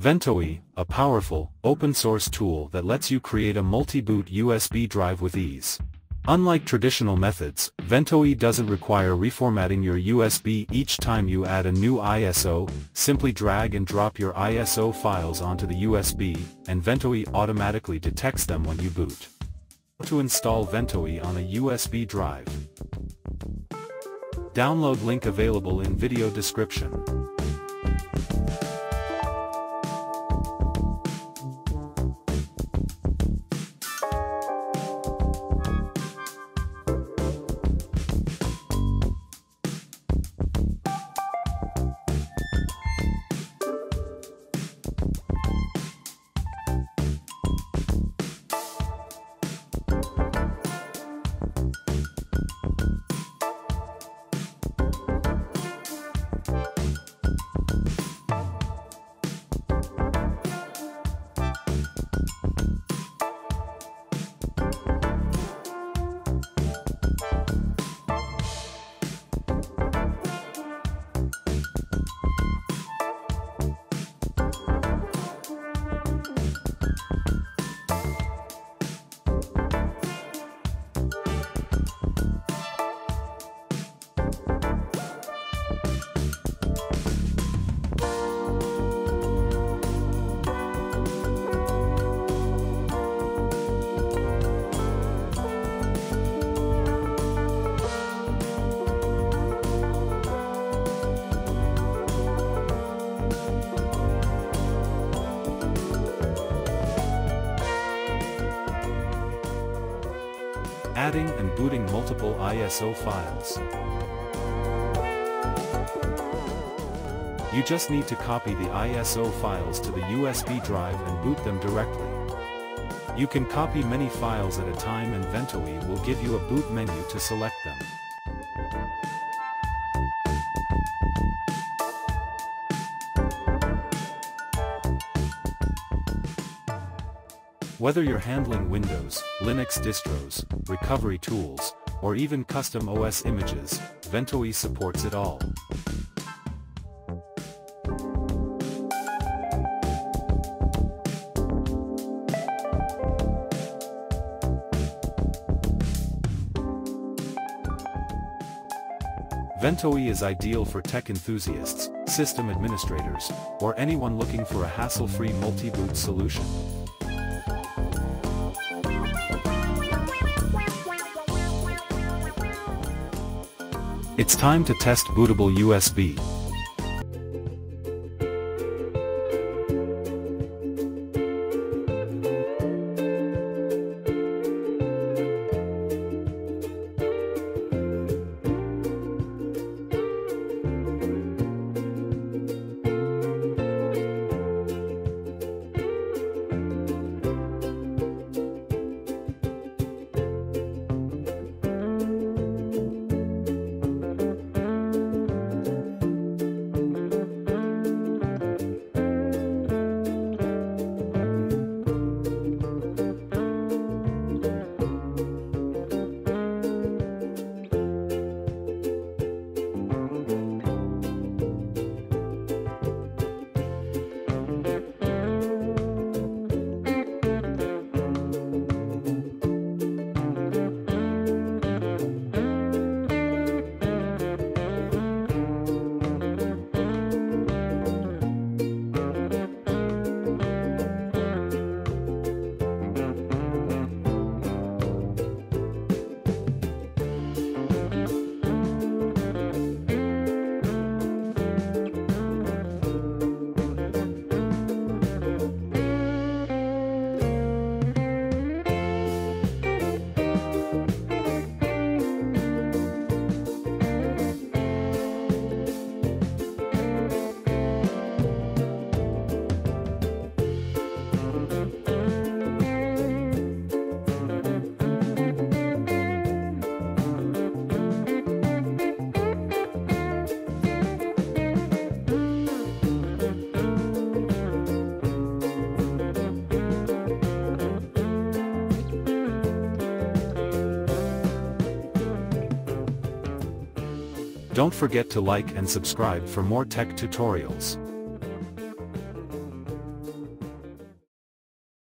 Ventoy, a powerful, open-source tool that lets you create a multi-boot USB drive with ease. Unlike traditional methods, Ventoy doesn't require reformatting your USB each time you add a new ISO. Simply drag and drop your ISO files onto the USB, and Ventoy automatically detects them when you boot. To install Ventoy on a USB drive. Download link available in video description. Adding and booting multiple ISO files. You just need to copy the ISO files to the USB drive and boot them directly. You can copy many files at a time and Ventoy will give you a boot menu to select them. Whether you're handling Windows, Linux distros, recovery tools, or even custom OS images, Ventoy supports it all. Ventoy is ideal for tech enthusiasts, system administrators, or anyone looking for a hassle-free multi-boot solution. It's time to test bootable USB. Don't forget to like and subscribe for more tech tutorials.